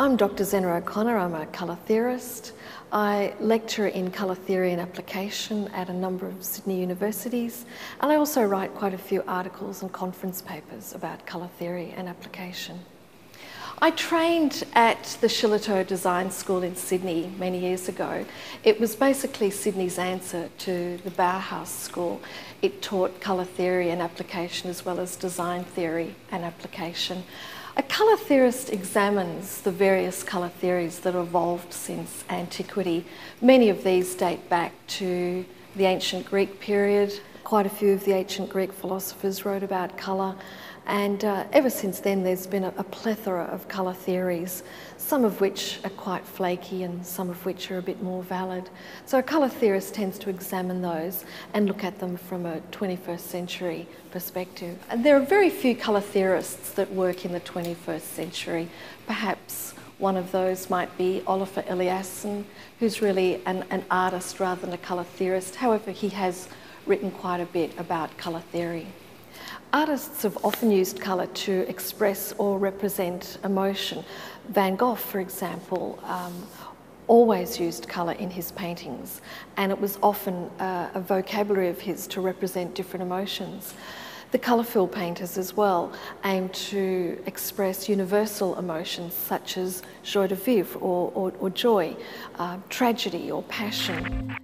I'm Dr Zena O'Connor, I'm a colour theorist. I lecture in colour theory and application at a number of Sydney universities, and I also write quite a few articles and conference papers about colour theory and application. I trained at the Shillito Design School in Sydney many years ago. It was basically Sydney's answer to the Bauhaus School. It taught colour theory and application as well as design theory and application. A colour theorist examines the various colour theories that evolved since antiquity. Many of these date back to the ancient Greek period. Quite a few of the ancient Greek philosophers wrote about colour. And ever since then there's been a plethora of colour theories, some of which are quite flaky and some of which are a bit more valid. So a colour theorist tends to examine those and look at them from a 21st century perspective. And there are very few colour theorists that work in the 21st century. Perhaps one of those might be Olafur Eliasson, who's really an artist rather than a colour theorist. However, he has written quite a bit about colour theory. Artists have often used colour to express or represent emotion. Van Gogh, for example, always used colour in his paintings, and it was often a vocabulary of his to represent different emotions. The colour field painters as well aimed to express universal emotions such as joie de vivre or joy, tragedy or passion.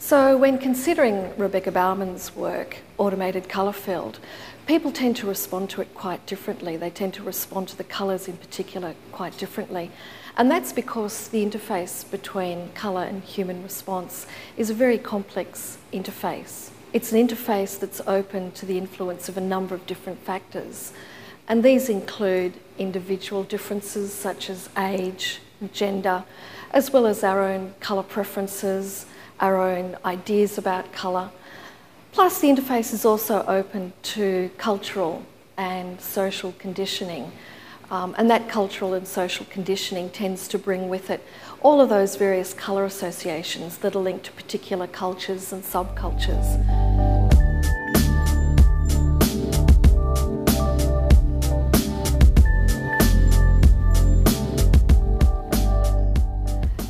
So when considering Rebecca Baumann's work, Automated Colour Field, people tend to respond to it quite differently. They tend to respond to the colours in particular quite differently. And that's because the interface between colour and human response is a very complex interface. It's an interface that's open to the influence of a number of different factors. And these include individual differences such as age and gender, as well as our own colour preferences, our own ideas about colour. Plus, the interface is also open to cultural and social conditioning. And that cultural and social conditioning tends to bring with it all of those various colour associations that are linked to particular cultures and subcultures.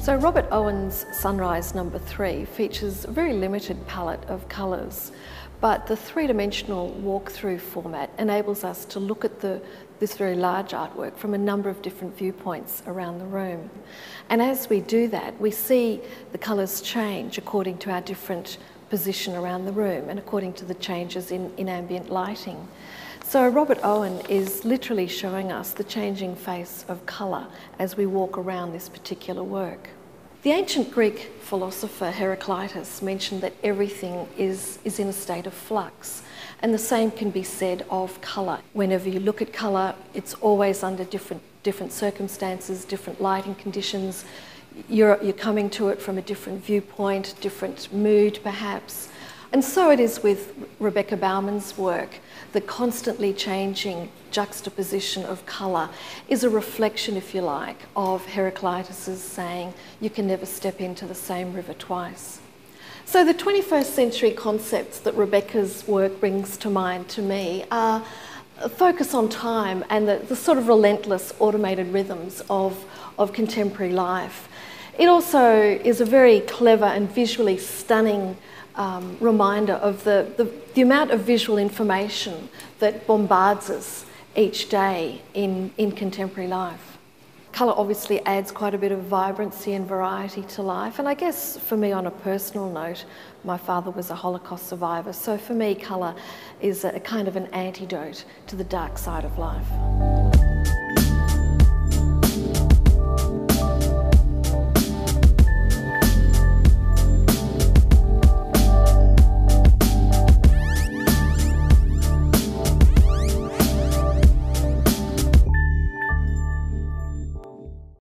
So Robert Owen's Sunrise No. 3 features a very limited palette of colours, but the three-dimensional walkthrough format enables us to look at this very large artwork from a number of different viewpoints around the room. And as we do that, we see the colours change according to our different position around the room and according to the changes in ambient lighting. So Robert Owen is literally showing us the changing face of colour as we walk around this particular work. The ancient Greek philosopher Heraclitus mentioned that everything is in a state of flux, and the same can be said of colour. Whenever you look at colour, it's always under different circumstances, different lighting conditions. You're coming to it from a different viewpoint, different mood perhaps. And so it is with Rebecca Baumann's work. The constantly changing juxtaposition of colour is a reflection, if you like, of Heraclitus' saying, you can never step into the same river twice. So the 21st century concepts that Rebecca's work brings to mind to me are a focus on time and the sort of relentless automated rhythms of contemporary life. It also is a very clever and visually stunning reminder of the amount of visual information that bombards us each day in contemporary life. Colour obviously adds quite a bit of vibrancy and variety to life, and I guess for me on a personal note, my father was a Holocaust survivor, so for me colour is a kind of an antidote to the dark side of life.